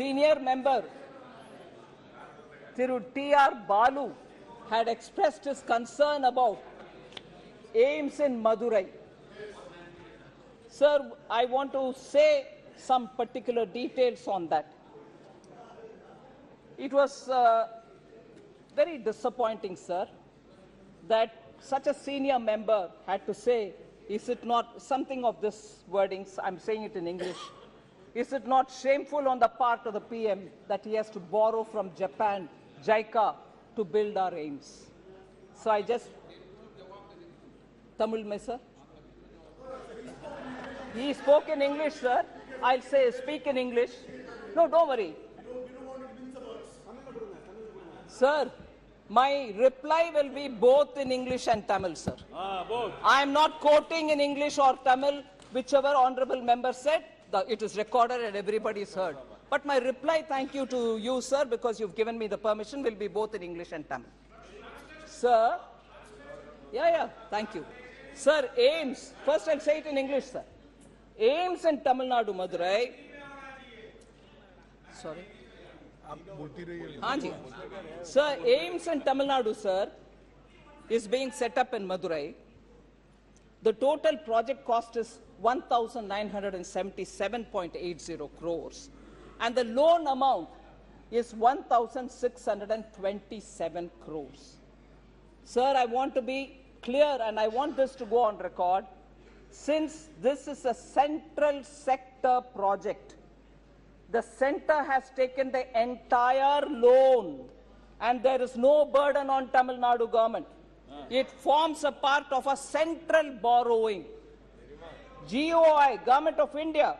senior member Tiru T. R. Balu had expressed his concern about AIIMS in Madurai. Sir, I want to say some particular details on that. It was very disappointing, sir, that such a senior member had to say, is it not something of this wording, I'm saying it in English, is it not shameful on the part of the PM that he has to borrow from Japan, JICA, to build our AIIMS? So I just... Tamil, sir? He spoke in English, sir. I'll say speak in English. No, don't worry. Sir, my reply will be both in English and Tamil, sir. Both. I am not quoting in English or Tamil, whichever honorable member said. It is recorded and everybody is heard. But my reply, thank you to you, sir, because you've given me the permission, will be both in English and Tamil. Sir, yeah, thank you. Sir, AIIMS, first I'll say it in English, sir. AIIMS in Tamil Nadu, Madurai. Sorry. Sir, AIIMS in Tamil Nadu, sir, is being set up in Madurai. The total project cost is 1,977.80 crores. And the loan amount is 1,627 crores. Sir, I want to be clear and I want this to go on record. Since this is a central sector project, the center has taken the entire loan and there is no burden on Tamil Nadu government. It forms a part of a central borrowing. GOI, Government of India,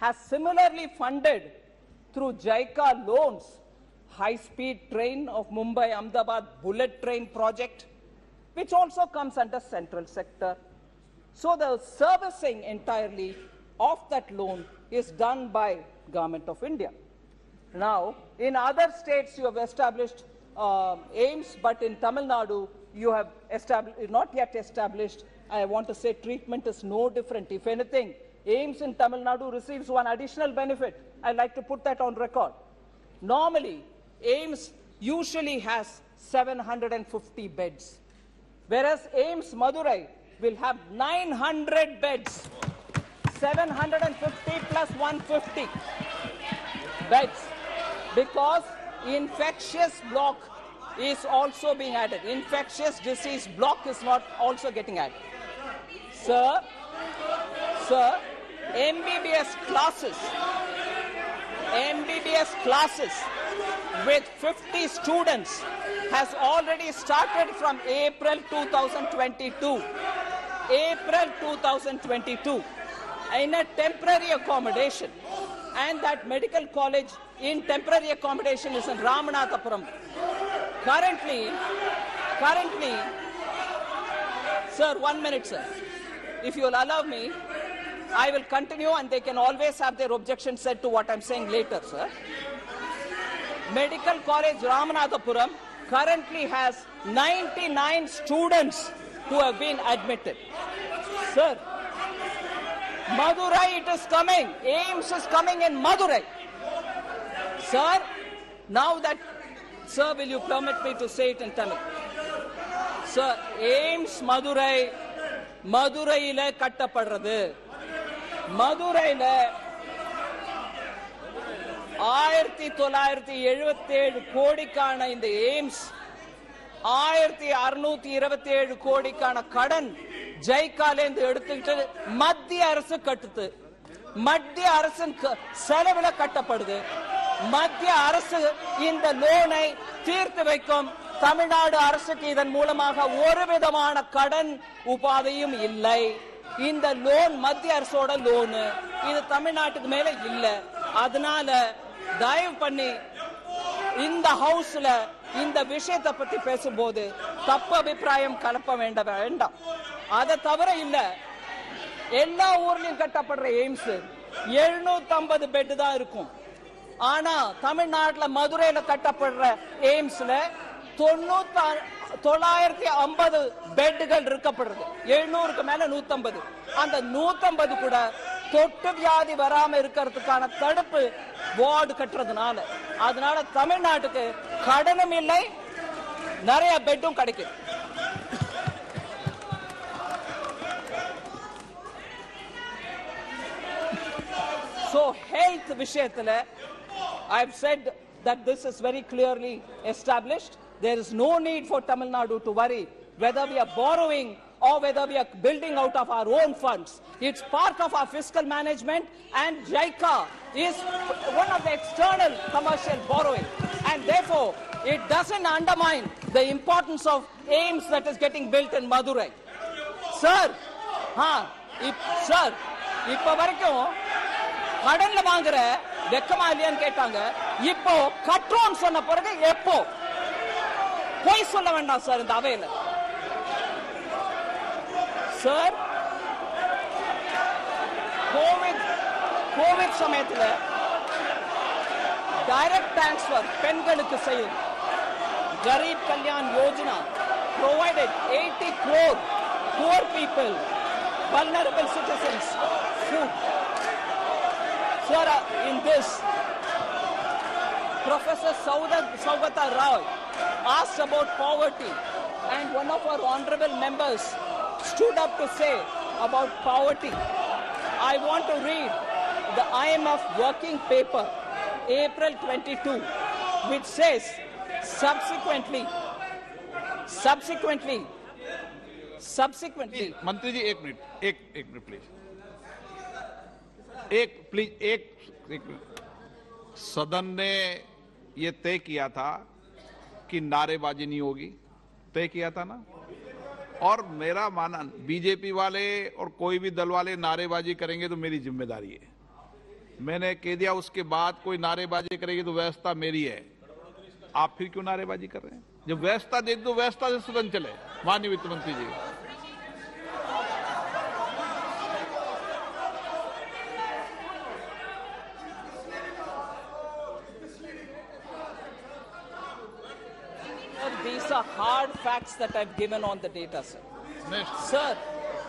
has similarly funded through JICA loans, high-speed train of Mumbai Ahmedabad bullet train project, which also comes under central sector. So the servicing entirely of that loan is done by Government of India. Now, in other states you have established AIIMS, but in Tamil Nadu, you have not yet established, I want to say treatment is no different. If anything, AIIMS in Tamil Nadu receives one additional benefit. I'd like to put that on record. Normally, AIIMS usually has 750 beds, whereas AIIMS Madurai will have 900 beds, 750 plus 150 beds, because infectious block is also being added. Infectious disease block is not also getting added. Sir, MBBS classes with 50 students has already started from April 2022. In a temporary accommodation. And that medical college in temporary accommodation is in Ramanathapuram. Currently, sir, 1 minute, sir. If you will allow me, I will continue and they can always have their objection said to what I'm saying later, sir. Medical College Ramanathapuram currently has 99 students who have been admitted. Sir, Madurai it is coming. AIIMS is coming in Madurai. Sir, now that... Sir, will you permit me to say it in Tamil? Sir, AIIMS Madurai, Maduraile kattapadrathu. Maduraile 1977 கோடிக்கான இந்த AIIMS, 1627 கோடிக்கான கடன் ஜைக்காலேந்து எடுத்துக்கிட்டு மத்திய அரசு கட்டுது. மத்திய அரசின் செலவுல கட்டப்படுது. மத்திய அரசு இந்த லோனை தீர்த்து வைக்கும். தமிழ்நாடு அரசுக்கு இதன் மூலமாக ஒரு விதமான கடன் உபாதையும் இல்லை. இந்த லோன் மத்திய அரசோட லோனு. இது தமிழ்நாட்டுக்கு மேல இல்ல. அதனால தயவு பண்ணி இந்த ஹவுஸ்ல இந்த விஷயத்தை பத்தி பேசும்போது தப்பு அபிப்பிராயம் கலப்ப வேண்டாம். அதை தவிர இல்ல எல்லா ஊர்லயும் கட்டப்படுற AIIMS 750 பெட் தான் இருக்கும். ஆனா தமிழ்நாட்டுல மதுரையில கட்டப்படுற AIIMSல 950 பெட்டுகள் இருக்கப்படுறது. 700க்கு மேல 150. அந்த 150 கூட தொற்று வியாதி வராம இருக்கிறதுக்கான தடுப்பு வார்டு கட்டுறதுனால அதனால தமிழ்நாட்டுக்கு கடனும் இல்லை, நிறைய பெட்டும் கிடைக்குது. So health விஷயத்துல I've said that this is very clearly established. There is no need for Tamil Nadu to worry whether we are borrowing or whether we are building out of our own funds. It's part of our fiscal management, and JICA is one of the external commercial borrowing, and therefore it doesn't undermine the importance of AIIMS that is getting built in Madurai. Sir, sir, இப்ப வரைக்கும் கடன்ல வாங்குற வெக்கமா இல்லையான்னு கேட்டாங்க. இப்போ கட்டறோம்னு சொன்ன பிறகு எப்போ போய் சொல்ல வேண்டாம் சார் இந்த அவையில. சார் கோவிட் சமயத்தில் டைரக்ட் டிரான்ஸ்பர் பெண்களுக்கு செய்யும் Garib Kalyan Yojana provided 80 crore poor people, vulnerable citizens food. Sir, in this, Professor Saugata Rao asked about poverty, and one of our honorable members stood up to say about poverty. I want to read the IMF working paper, April 22, which says, subsequently. Mantri ji, एक minute please. सदन ने ये तय किया था कि नारेबाजी नहीं होगी, तय किया था ना, और मेरा मानना बीजेपी वाले और कोई भी दल वाले नारेबाजी करेंगे तो मेरी जिम्मेदारी है, मैंने कह दिया। उसके बाद कोई नारेबाजी करेगी तो व्यवस्था मेरी है, आप फिर क्यों नारेबाजी कर रहे हैं? जब व्यवस्था दे दो, व्यवस्था से सदन चले। माननीय वित्त मंत्री जी, these are hard facts that I've given on the data, sir. Next. Sir,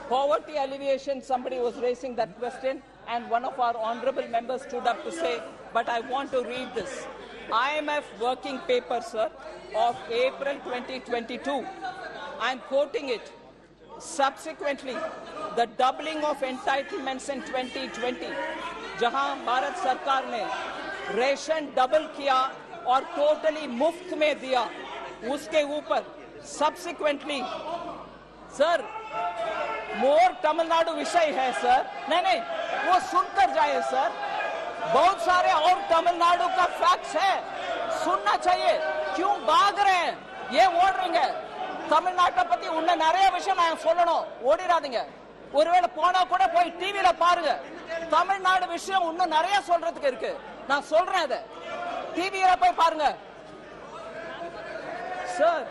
poverty alleviation, somebody was raising that question, and one of our honorable members stood up to say, but I want to read this IMF working paper, sir, of April 2022. I'm quoting it. Subsequently, the doubling of entitlements in 2020, jahan Bharat Sarkar ne ration double kiya aur totally muft mein diya, उसके ऊपर subsequently, sir मोर तमिलनाडु विषय है sir, नहीं वो सुनकर जाए sir, बहुत सारे और तमिलनाडु का फैक्ट्स है, सुनना चाहिए, क्यों भाग रहे हैं? ये ओडरिंग है तमिलनाडु पति उन्ने நிறைய விஷயம் நான் சொல்லணும், ஓடிராதீங்க, ஒருவேளை போனா கூட போய் டிவில பாருங்க, தமிழ்நாடு விஷயம் இன்னும் நிறைய சொல்றதுக்கு இருக்கு, நான் சொல்றேன் அத டிவில போய் பாருங்க. Sir,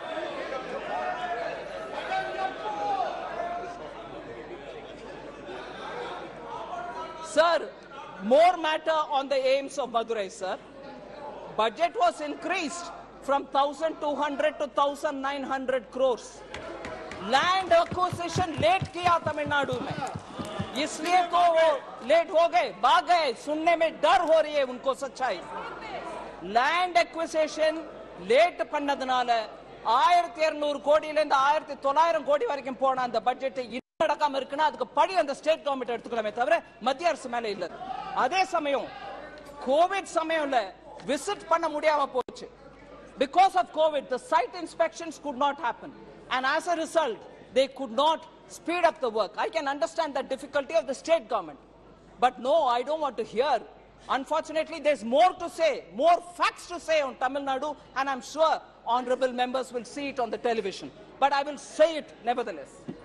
more matter on the AIIMS of Madurai, sir. Budget was increased from 1,200 to 1,900 crores. Land acquisition late किया तमिलनाडु में, इसलिए तो वो late हो गए, भाग गए, सुनने में डर हो रही है उनको सच्चाई. Land acquisition late பண்ணதுனால 1200 கோடியில இருந்து 1900 கோடி வரைக்கும் போன அந்த பட்ஜெட் இன்னும் நடக்காம இருக்குன்னா அதுக்கு படி அந்த ஸ்டேட் கவர்மெண்ட் எடுத்துக்கலாமே தவிர மத்திய அரசு மேல இல்ல. அதே சமயம் கோவிட் சமயம்ல விசிட் பண்ண முடியாம போச்சு. Because of COVID, the site inspections could not happen, and as a result they could not speed up the work. I can understand the difficulty of the state government, but no, I don't want to hear. Unfortunately, there's more to say, more facts to say on Tamil Nadu, and I'm sure honorable members will see it on the television. But I will say it nevertheless.